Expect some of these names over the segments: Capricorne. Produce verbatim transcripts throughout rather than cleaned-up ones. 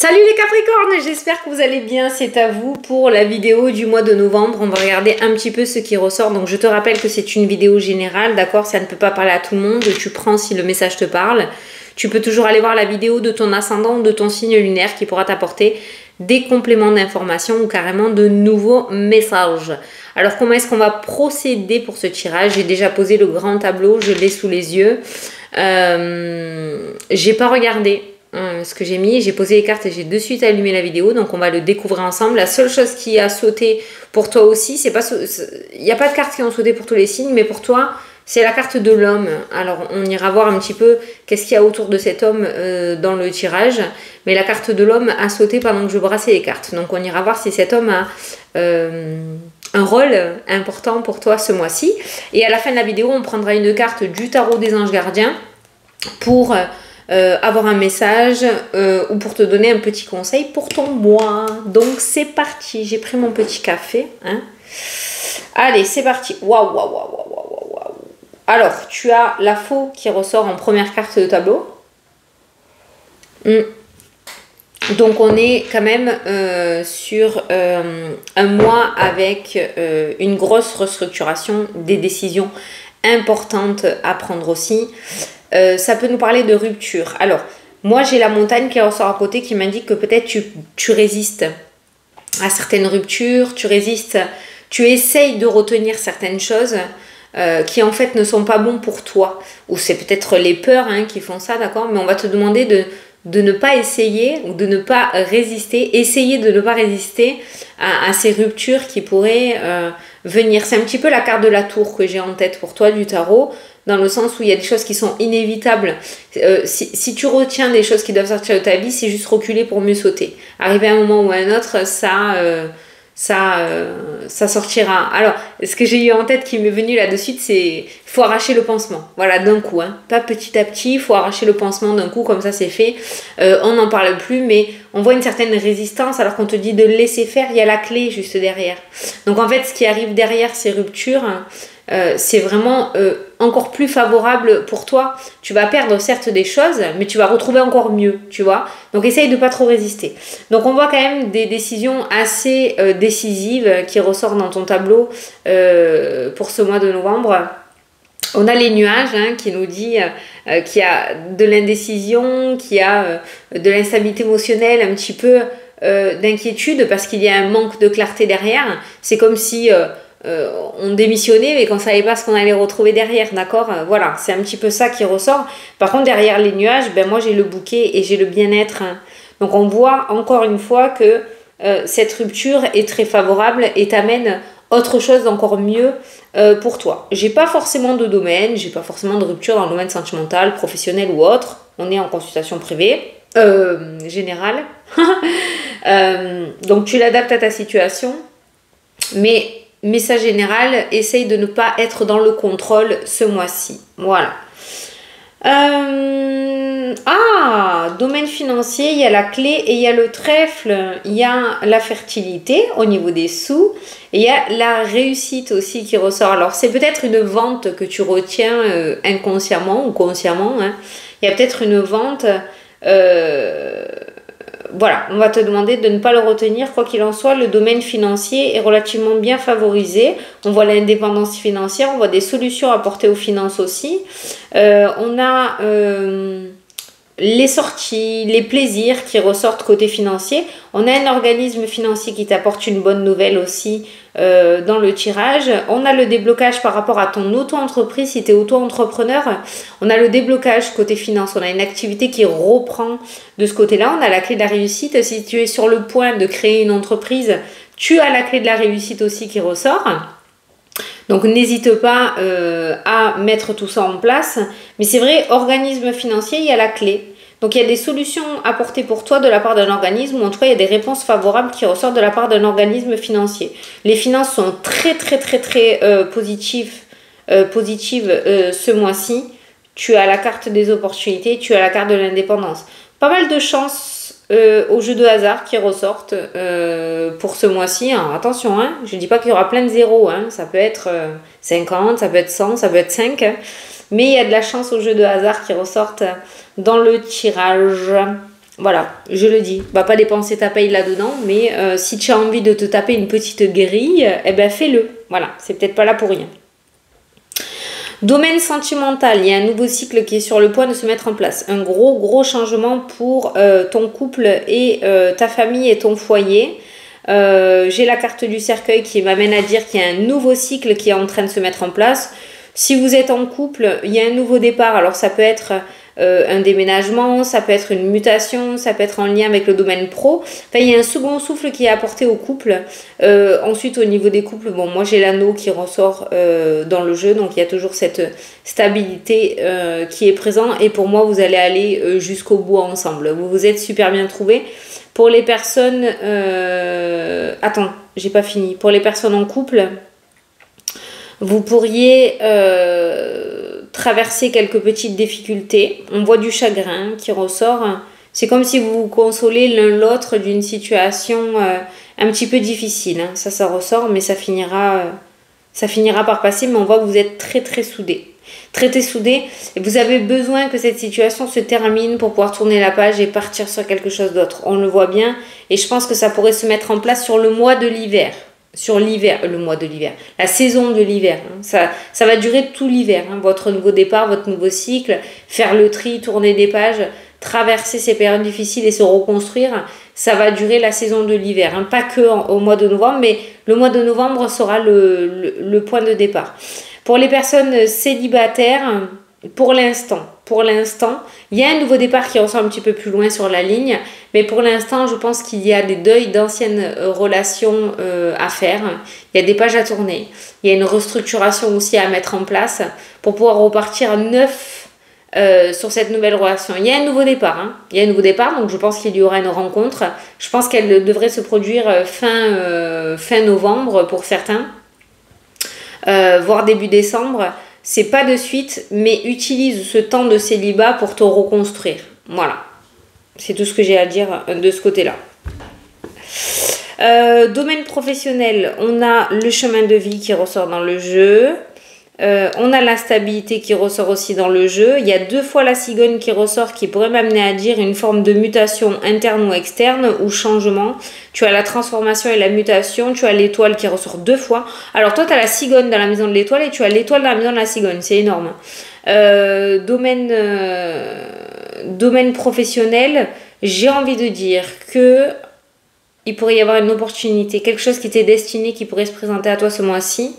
Salut les Capricornes, j'espère que vous allez bien, c'est à vous pour la vidéo du mois de novembre. On va regarder un petit peu ce qui ressort. Donc je te rappelle que c'est une vidéo générale, d'accord? Ça ne peut pas parler à tout le monde, tu prends si le message te parle. Tu peux toujours aller voir la vidéo de ton ascendant ou de ton signe lunaire qui pourra t'apporter des compléments d'informations ou carrément de nouveaux messages. Alors comment est-ce qu'on va procéder pour ce tirage? J'ai déjà posé le grand tableau, je l'ai sous les yeux. Euh, j'ai pas regardé Hum, ce que j'ai mis, j'ai posé les cartes et j'ai de suite allumé la vidéo, donc on va le découvrir ensemble. La seule chose qui a sauté pour toi aussi, c'est pas, il n'y a pas de cartes qui ont sauté pour tous les signes, mais pour toi c'est la carte de l'homme. Alors on ira voir un petit peu qu'est-ce qu'il y a autour de cet homme euh, dans le tirage, mais la carte de l'homme a sauté pendant que je brassais les cartes, donc on ira voir si cet homme a euh, un rôle important pour toi ce mois-ci. Et à la fin de la vidéo on prendra une carte du tarot des anges gardiens pour euh, Euh, avoir un message euh, ou pour te donner un petit conseil pour ton mois. Donc c'est parti, j'ai pris mon petit café, hein. Allez, c'est parti. Waouh, waouh, waouh, waouh, waouh. Alors, tu as la faux qui ressort en première carte de tableau. Mm. Donc on est quand même euh, sur euh, un mois avec euh, une grosse restructuration, des décisions importantes à prendre aussi. Euh, ça peut nous parler de rupture. Alors, moi j'ai la montagne qui ressort à côté qui m'indique que peut-être tu, tu résistes à certaines ruptures, tu résistes, tu essayes de retenir certaines choses euh, qui en fait ne sont pas bons pour toi. Ou c'est peut-être les peurs hein, qui font ça, d'accord? Mais on va te demander de, de ne pas essayer ou de ne pas résister, essayer de ne pas résister à, à ces ruptures qui pourraient euh, venir. C'est un petit peu la carte de la tour que j'ai en tête pour toi du tarot, dans le sens où il y a des choses qui sont inévitables. Euh, si, si tu retiens des choses qui doivent sortir de ta vie, c'est juste reculer pour mieux sauter. Arriver à un moment ou à un autre, ça, euh, ça, euh, ça sortira. Alors, ce que j'ai eu en tête qui m'est venu là-dessus, c'est faut arracher le pansement. Voilà, d'un coup. Hein. Pas petit à petit, il faut arracher le pansement d'un coup, comme ça c'est fait. Euh, on n'en parle plus, mais on voit une certaine résistance alors qu'on te dit de laisser faire, il y a la clé juste derrière. Donc en fait, ce qui arrive derrière ces ruptures, Euh, c'est vraiment euh, encore plus favorable pour toi. Tu vas perdre certes des choses, mais tu vas retrouver encore mieux, tu vois. Donc essaye de pas trop résister. Donc on voit quand même des décisions assez euh, décisives qui ressortent dans ton tableau euh, pour ce mois de novembre. On a les nuages hein, qui nous dit euh, qu'il y a de l'indécision, qu'il y a euh, de l'instabilité émotionnelle, un petit peu euh, d'inquiétude parce qu'il y a un manque de clarté derrière. C'est comme si euh, Euh, on démissionnait mais qu'on ne savait pas ce qu'on allait retrouver derrière, d'accord? Voilà, c'est un petit peu ça qui ressort. Par contre derrière les nuages, ben moi j'ai le bouquet et j'ai le bien-être, hein. Donc on voit encore une fois que euh, cette rupture est très favorable et t'amène autre chose d'encore mieux euh, pour toi. J'ai pas forcément de domaine, j'ai pas forcément de rupture dans le domaine sentimental, professionnel ou autre, on est en consultation privée euh, générale euh, donc tu l'adaptes à ta situation, mais message général, essaye de ne pas être dans le contrôle ce mois-ci. Voilà. Euh, ah, domaine financier, il y a la clé et il y a le trèfle. Il y a la fertilité au niveau des sous. Et il y a la réussite aussi qui ressort. Alors, c'est peut-être une vente que tu retiens euh, inconsciemment ou consciemment, hein. Il y a peut-être une vente... Euh, Voilà, on va te demander de ne pas le retenir. Quoi qu'il en soit, le domaine financier est relativement bien favorisé. On voit l'indépendance financière, on voit des solutions apportées aux finances aussi. Euh, on a euh, les sorties, les plaisirs qui ressortent côté financier. On a un organisme financier qui t'apporte une bonne nouvelle aussi euh, dans le tirage. On a le déblocage par rapport à ton auto-entreprise, si tu es auto-entrepreneur. On a le déblocage côté finance. On a une activité qui reprend de ce côté-là. On a la clé de la réussite. Si tu es sur le point de créer une entreprise, tu as la clé de la réussite aussi qui ressort. Donc n'hésite pas euh, à mettre tout ça en place. Mais c'est vrai, organisme financier, il y a la clé. Donc il y a des solutions apportées pour toi de la part d'un organisme, ou en tout cas il y a des réponses favorables qui ressortent de la part d'un organisme financier. Les finances sont très très très très euh, positives, euh, positives euh, ce mois-ci. Tu as la carte des opportunités, tu as la carte de l'indépendance. Pas mal de chances euh, aux jeux de hasard qui ressortent euh, pour ce mois-ci. Alors, attention, hein, je ne dis pas qu'il y aura plein de zéros, hein, ça peut être euh, cinquante, ça peut être cent, ça peut être cinq. Hein. Mais il y a de la chance aux jeux de hasard qui ressortent dans le tirage. Voilà, je le dis, va pas dépenser ta paye là-dedans, mais euh, si tu as envie de te taper une petite grille, eh ben fais-le. Voilà, c'est peut-être pas là pour rien. Domaine sentimental, il y a un nouveau cycle qui est sur le point de se mettre en place. Un gros, gros changement pour euh, ton couple et euh, ta famille et ton foyer. Euh, j'ai la carte du cercueil qui m'amène à dire qu'il y a un nouveau cycle qui est en train de se mettre en place. Si vous êtes en couple, il y a un nouveau départ. Alors ça peut être euh, un déménagement, ça peut être une mutation, ça peut être en lien avec le domaine pro. Enfin, il y a un second souffle qui est apporté au couple. Euh, ensuite, au niveau des couples, bon, moi j'ai l'anneau qui ressort euh, dans le jeu. Donc il y a toujours cette stabilité euh, qui est présente. Et pour moi, vous allez aller jusqu'au bout ensemble. Vous vous êtes super bien trouvés. Pour les personnes... Euh... Attends, j'ai pas fini. Pour les personnes en couple... Vous pourriez euh, traverser quelques petites difficultés. On voit du chagrin qui ressort. C'est comme si vous vous consolez l'un l'autre d'une situation euh, un petit peu difficile. Ça, ça ressort, mais ça finira, euh, ça finira par passer. Mais on voit que vous êtes très, très soudés. Très, très soudés. Et vous avez besoin que cette situation se termine pour pouvoir tourner la page et partir sur quelque chose d'autre. On le voit bien. Et je pense que ça pourrait se mettre en place sur le mois de l'hiver. Sur l'hiver, le mois de l'hiver, la saison de l'hiver, hein, ça, ça va durer tout l'hiver, hein, votre nouveau départ, votre nouveau cycle, faire le tri, tourner des pages, traverser ces périodes difficiles et se reconstruire, ça va durer la saison de l'hiver, hein, pas que en, au mois de novembre, mais le mois de novembre sera le, le, le point de départ. Pour les personnes célibataires, pour l'instant, pour l'instant, il y a un nouveau départ qui ressort un petit peu plus loin sur la ligne, mais pour l'instant, je pense qu'il y a des deuils d'anciennes relations euh, à faire. Il y a des pages à tourner. Il y a une restructuration aussi à mettre en place pour pouvoir repartir neuf euh, sur cette nouvelle relation. Il y a un nouveau départ. Hein. Il y a un nouveau départ, donc je pense qu'il y aura une rencontre. Je pense qu'elle devrait se produire fin, euh, fin novembre pour certains, euh, voire début décembre. C'est pas de suite, mais utilise ce temps de célibat pour te reconstruire. Voilà. C'est tout ce que j'ai à dire de ce côté-là. Euh, domaine professionnel, on a le chemin de vie qui ressort dans le jeu. Euh, on a la stabilité qui ressort aussi dans le jeu. Il y a deux fois la cigogne qui ressort qui pourrait m'amener à dire une forme de mutation interne ou externe ou changement. Tu as la transformation et la mutation, tu as l'étoile qui ressort deux fois. Alors toi, tu as la cigogne dans la maison de l'étoile et tu as l'étoile dans la maison de la cigogne, c'est énorme. Euh, domaine, euh, domaine professionnel, j'ai envie de dire que il pourrait y avoir une opportunité, quelque chose qui t'est destiné, qui pourrait se présenter à toi ce mois-ci.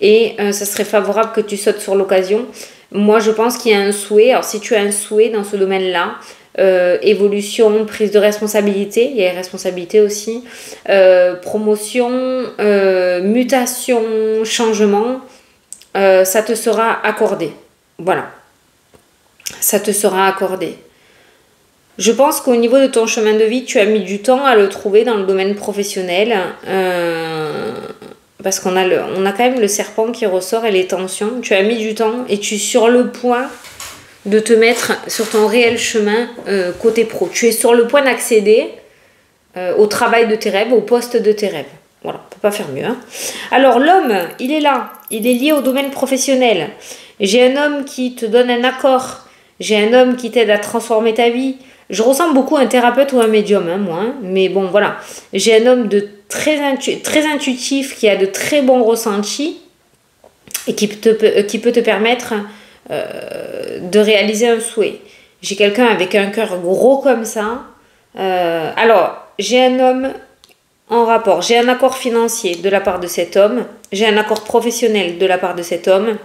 Et euh, ça serait favorable que tu sautes sur l'occasion. Moi, je pense qu'il y a un souhait. Alors, si tu as un souhait dans ce domaine-là, euh, évolution, prise de responsabilité, il y a les responsabilités aussi, euh, promotion, euh, mutation, changement, euh, ça te sera accordé. Voilà. Ça te sera accordé. Je pense qu'au niveau de ton chemin de vie, tu as mis du temps à le trouver dans le domaine professionnel. Euh... Parce qu'on a, le, on a quand même le serpent qui ressort et les tensions. Tu as mis du temps et tu es sur le point de te mettre sur ton réel chemin euh, côté pro. Tu es sur le point d'accéder euh, au travail de tes rêves, au poste de tes rêves. Voilà, on ne peut pas faire mieux. Hein. Alors l'homme, il est là. Il est lié au domaine professionnel. J'ai un homme qui te donne un accord. J'ai un homme qui t'aide à transformer ta vie. Je ressemble beaucoup à un thérapeute ou à un médium, hein, moi. Hein. Mais bon, voilà. J'ai un homme de très, intu très intuitif, qui a de très bons ressentis et qui, te, qui peut te permettre euh, de réaliser un souhait. J'ai quelqu'un avec un cœur gros comme ça. Euh, alors, j'ai un homme en rapport. J'ai un accord financier de la part de cet homme. J'ai un accord professionnel de la part de cet homme.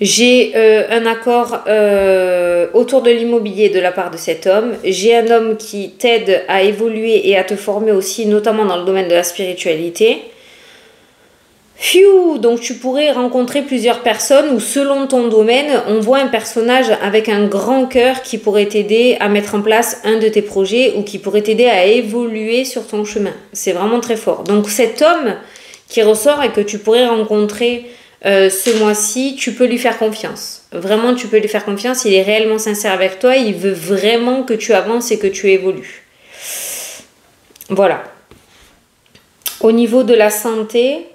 J'ai euh, un accord euh, autour de l'immobilier de la part de cet homme. J'ai un homme qui t'aide à évoluer et à te former aussi, notamment dans le domaine de la spiritualité. Phew, donc tu pourrais rencontrer plusieurs personnes où selon ton domaine, on voit un personnage avec un grand cœur qui pourrait t'aider à mettre en place un de tes projets ou qui pourrait t'aider à évoluer sur ton chemin. C'est vraiment très fort. Donc cet homme qui ressort et que tu pourrais rencontrer... Euh, ce mois-ci, tu peux lui faire confiance. Vraiment, tu peux lui faire confiance. Il est réellement sincère avec toi. Il veut vraiment que tu avances et que tu évolues. Voilà. Au niveau de la santé,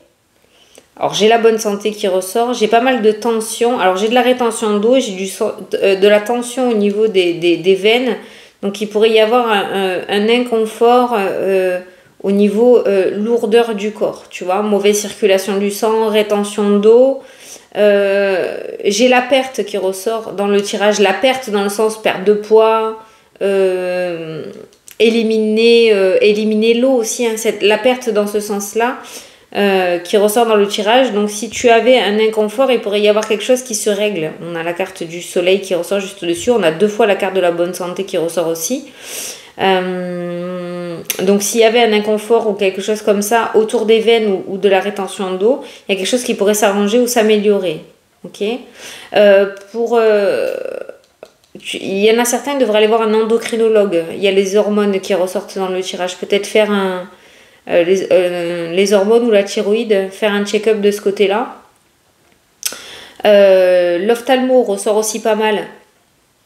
Alors j'ai la bonne santé qui ressort, j'ai pas mal de tension, alors j'ai de la rétention d'eau, j'ai du de la tension au niveau des, des, des veines, donc il pourrait y avoir un, un, un inconfort euh, au niveau euh, lourdeur du corps, tu vois, mauvaise circulation du sang, rétention d'eau, euh, j'ai la perte qui ressort dans le tirage, la perte dans le sens perte de poids, euh, éliminer, euh, éliminer l'eau aussi, hein, cette, la perte dans ce sens-là, Euh, qui ressort dans le tirage. Donc si tu avais un inconfort, il pourrait y avoir quelque chose qui se règle. On a la carte du soleil qui ressort juste dessus, on a deux fois la carte de la bonne santé qui ressort aussi. Euh, donc s'il y avait un inconfort ou quelque chose comme ça autour des veines ou, ou de la rétention d'eau, il y a quelque chose qui pourrait s'arranger ou s'améliorer. Ok, euh, pour euh, tu, il y en a certains qui devraient aller voir un endocrinologue. Il y a les hormones qui ressortent dans le tirage, peut-être faire un Euh, les, euh, les hormones ou la thyroïde, faire un check-up de ce côté-là. Euh, L'ophtalmo ressort aussi pas mal.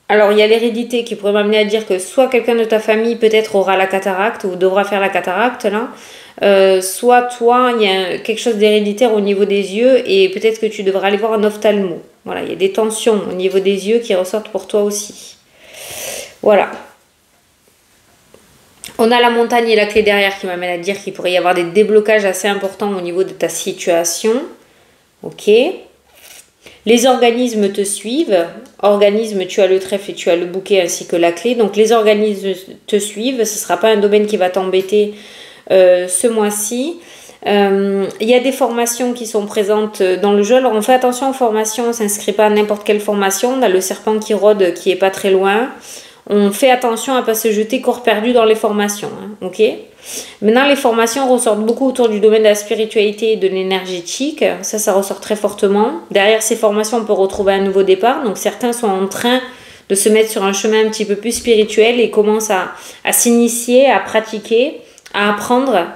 Alors, il y a l'hérédité qui pourrait m'amener à dire que soit quelqu'un de ta famille peut-être aura la cataracte ou devra faire la cataracte, là. Euh, soit toi, il y a quelque chose d'héréditaire au niveau des yeux et peut-être que tu devras aller voir un ophtalmo. Voilà, il y a des tensions au niveau des yeux qui ressortent pour toi aussi. Voilà. On a la montagne et la clé derrière qui m'amène à dire qu'il pourrait y avoir des déblocages assez importants au niveau de ta situation. Ok. Les organismes te suivent. Organismes, tu as le trèfle et tu as le bouquet ainsi que la clé. Donc les organismes te suivent. Ce ne sera pas un domaine qui va t'embêter euh, ce mois-ci. Il euh, y a des formations qui sont présentes dans le jeu. Alors on fait attention aux formations. On ne s'inscrit pas à n'importe quelle formation. On a le serpent qui rôde qui n'est pas très loin. On fait attention à ne pas se jeter corps perdu dans les formations. Hein, ok. Maintenant, les formations ressortent beaucoup autour du domaine de la spiritualité et de l'énergétique. Ça, ça ressort très fortement. Derrière ces formations, on peut retrouver un nouveau départ. Donc, certains sont en train de se mettre sur un chemin un petit peu plus spirituel et commencent à, à s'initier, à pratiquer, à apprendre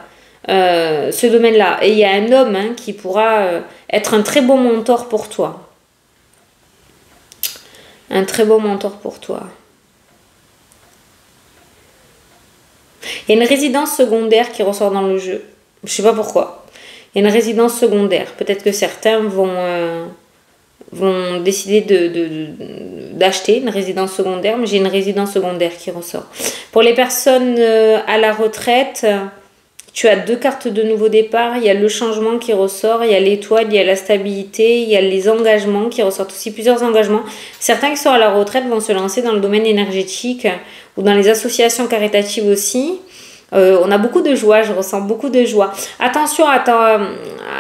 euh, ce domaine-là. Et il y a un homme hein, qui pourra euh, être un très bon mentor pour toi. Un très bon mentor pour toi. Il y a une résidence secondaire qui ressort dans le jeu. Je ne sais pas pourquoi. Il y a une résidence secondaire. Peut-être que certains vont, euh, vont décider de, de, de, d'acheter une résidence secondaire. Mais j'ai une résidence secondaire qui ressort. Pour les personnes euh, à la retraite, tu as deux cartes de nouveau départ. Il y a le changement qui ressort. Il y a l'étoile, il y a la stabilité. Il y a les engagements qui ressortent aussi. Plusieurs engagements. Certains qui sont à la retraite vont se lancer dans le domaine énergétique ou dans les associations caritatives aussi. Euh, on a beaucoup de joie, je ressens beaucoup de joie. Attention à ta,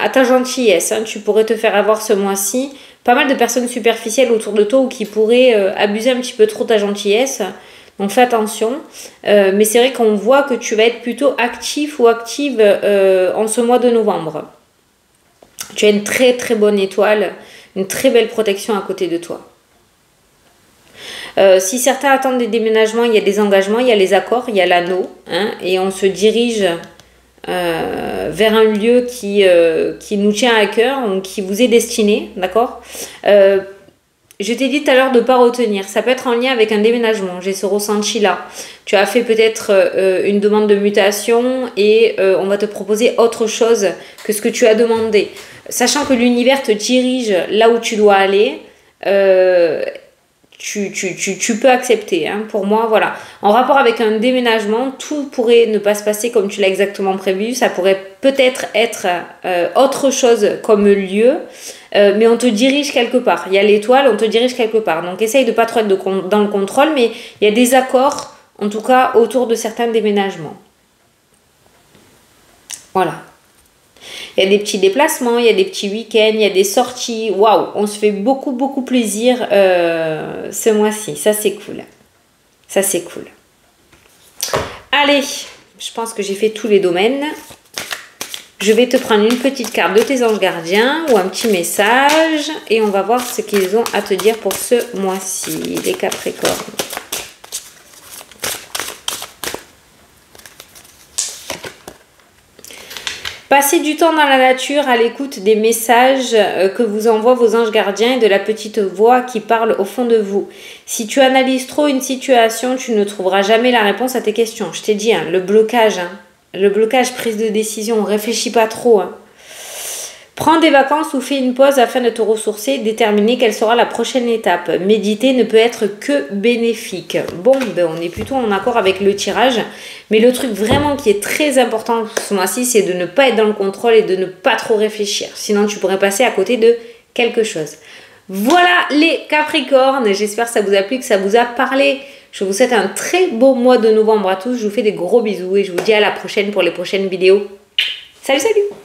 à ta gentillesse, hein, tu pourrais te faire avoir ce mois-ci. Pas mal de personnes superficielles autour de toi ou qui pourraient euh, abuser un petit peu trop de ta gentillesse. Donc fais attention. Euh, mais c'est vrai qu'on voit que tu vas être plutôt actif ou active euh, en ce mois de novembre. Tu as une très très bonne étoile, une très belle protection à côté de toi. Euh, si certains attendent des déménagements, il y a des engagements, il y a les accords, il y a l'anneau, hein, et on se dirige euh, vers un lieu qui, euh, qui nous tient à cœur, ou qui vous est destiné, d'accord. euh, Je t'ai dit tout à l'heure de ne pas retenir, ça peut être en lien avec un déménagement, j'ai ce ressenti-là. Tu as fait peut-être euh, une demande de mutation et euh, on va te proposer autre chose que ce que tu as demandé. Sachant que l'univers te dirige là où tu dois aller, euh, Tu, tu, tu, tu peux accepter, hein. Pour moi, voilà. En rapport avec un déménagement, tout pourrait ne pas se passer comme tu l'as exactement prévu. Ça pourrait peut-être être, être euh, autre chose comme lieu, euh, mais on te dirige quelque part. Il y a l'étoile, on te dirige quelque part. Donc, essaye de ne pas trop être de, dans le contrôle, mais il y a des accords, en tout cas, autour de certains déménagements. Voilà. Il y a des petits déplacements, il y a des petits week-ends, il y a des sorties. Waouh, on se fait beaucoup, beaucoup plaisir euh, ce mois-ci. Ça, c'est cool. Ça, c'est cool. Allez, je pense que j'ai fait tous les domaines. Je vais te prendre une petite carte de tes anges gardiens ou un petit message. Et on va voir ce qu'ils ont à te dire pour ce mois-ci, les Capricornes. Passez du temps dans la nature à l'écoute des messages que vous envoient vos anges gardiens et de la petite voix qui parle au fond de vous. Si tu analyses trop une situation, tu ne trouveras jamais la réponse à tes questions. Je t'ai dit, hein, le blocage, hein, le blocage, prise de décision, on ne réfléchit pas trop. Hein. Prends des vacances ou fais une pause afin de te ressourcer et déterminer quelle sera la prochaine étape. Méditer ne peut être que bénéfique. Bon, ben on est plutôt en accord avec le tirage. Mais le truc vraiment qui est très important ce mois-ci, c'est de ne pas être dans le contrôle et de ne pas trop réfléchir. Sinon, tu pourrais passer à côté de quelque chose. Voilà les Capricornes. J'espère que ça vous a plu, que ça vous a parlé. Je vous souhaite un très beau mois de novembre à tous. Je vous fais des gros bisous et je vous dis à la prochaine pour les prochaines vidéos. Salut, salut!